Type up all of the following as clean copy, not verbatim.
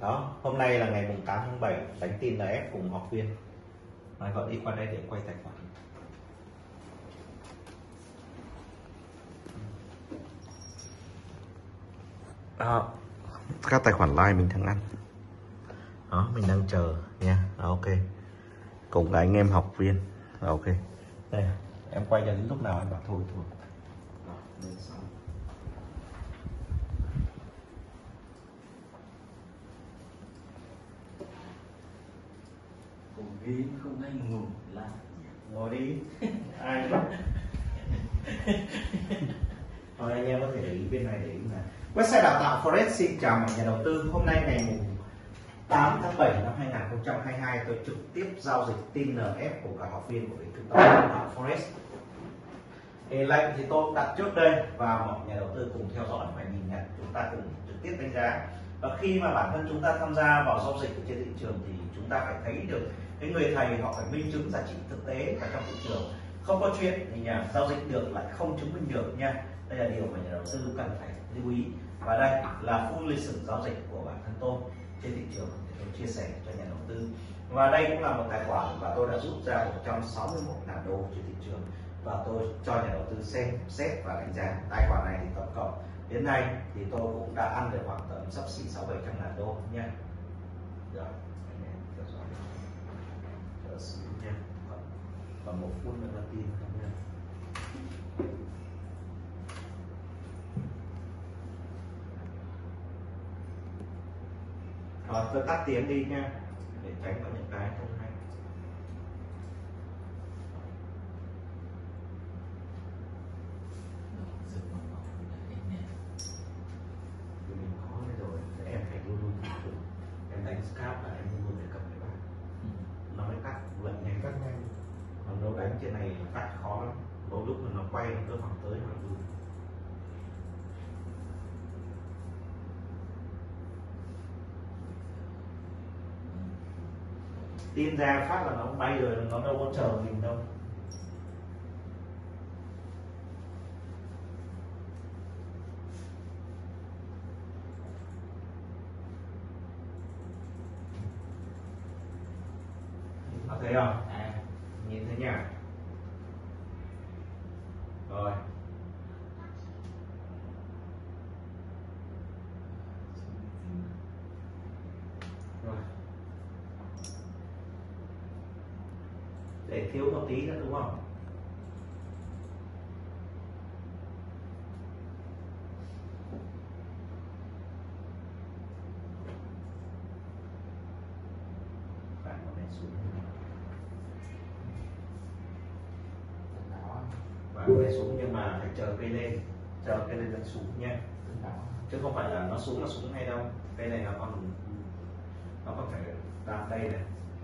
Đó, hôm nay là ngày 8 tháng 7, đánh tin là F cùng học viên. Nói vợ đi qua đây để quay tài khoản. Đó, các tài khoản live mình đang ăn. Đó, mình đang chờ nha. Đó, ok. Cùng là anh em học viên. Đó, ok. Đây, em quay cho đến lúc nào anh bảo thôi thôi. Đó, đến xong. Ví không hay ngủ là ngồi đi ai bắt thôi. Anh em có thể để ý bên này để ý là website đào tạo forex. Xin chào mọi nhà đầu tư, hôm nay ngày 8 tháng 7 năm 2022 tôi trực tiếp giao dịch tin NF của cả học viên của trung tâm đào tạo forex. Lệnh thì tôi đặt trước đây và mọi nhà đầu tư cùng theo dõi và nhìn nhận, chúng ta cùng trực tiếp đánh giá. Và khi mà bản thân chúng ta tham gia vào giao dịch trên thị trường thì chúng ta phải thấy được cái người thầy họ phải minh chứng giá trị thực tế và trong thị trường, không có chuyện thì nhà giao dịch được lại không chứng minh được nha. Đây là điều mà nhà đầu tư cần phải lưu ý, và đây là full lịch sử giao dịch của bản thân tôi trên thị trường để tôi chia sẻ cho nhà đầu tư. Và đây cũng là một tài khoản và tôi đã rút ra 161 ngàn đô trên thị trường và tôi cho nhà đầu tư xem xét và đánh giá. Tài khoản này thì tổng cộng đến nay thì tôi cũng đã ăn được khoảng tầm sắp xỉ 600-700 ngàn đô nha. Rồi, anh em theo dõi chờ xíu nha, còn 1 phút nữa là tin nha. Rồi, tôi tắt tiếng đi nha để tránh vào những cái không hay. Trên này cắt khó lắm, mỗi lúc mà nó quay nó khoảng tới khoảng luôn. Tin ra phát là nó bay rồi, nó đâu có chờ mình đâu. Có thấy không? À, nhìn thấy nhỉ? Rồi. Để thiếu một tí nữa đúng không? Xuống nhưng mà phải chờ cây lên xuống nha, chứ không phải là nó xuống ngay đâu. Cây này nó còn phải đạp đây này,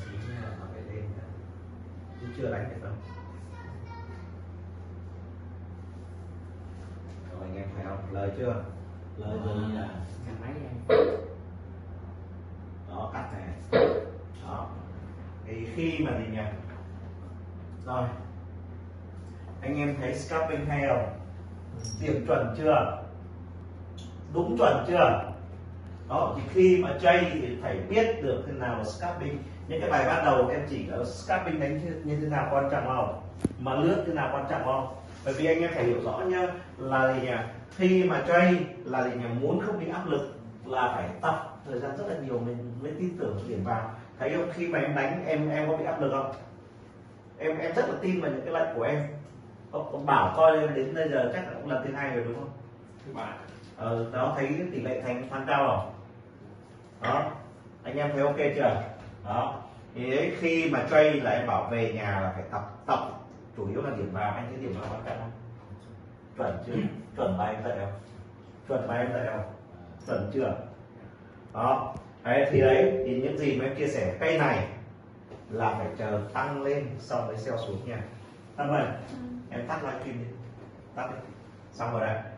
9 này là nó phải lên cả. Chứ chưa đánh được đâu. Rồi anh em phải học lời chưa? Lời rồi là nhà máy em. Đó, cắt này. Đó. Thì khi mà gì nhỉ? Rồi. Anh em thấy scalping hay không? Điểm chuẩn chưa? Đúng chuẩn chưa? Đó, thì khi mà chơi thì phải biết được thế nào là scalping. Những cái bài ban đầu em chỉ là scalping đánh như thế nào quan trọng không? Mà lướt thế nào quan trọng không? Bởi vì anh em phải hiểu rõ nhá, là gì nhỉ? Khi mà chơi là gì nhỉ? Muốn không bị áp lực là phải tập thời gian rất là nhiều mình mới tin tưởng điểm vào. Thấy không? Khi mà em đánh em có bị áp lực không? Em rất là tin vào những cái lệnh của em. Ông Bảo coi đến bây giờ chắc là cũng lần thứ 2 rồi đúng không? Thứ 3. Đó, thấy tỷ lệ thành tăng cao không? Đó, anh em thấy ok chưa? Đó, thì đấy, khi mà trade là em bảo về nhà là phải tập chủ yếu là điểm vào. Anh thấy điểm vào quan trọng không? Chuẩn chưa? Chuẩn bài em dạy không? Chuẩn chưa? Đó, đấy, thì đấy, thì những gì mà em chia sẻ cây này là phải chờ tăng lên xong mới sell xuống nha. Tăng lên, em tắt livestream đi, tắt đi, xong rồi đấy.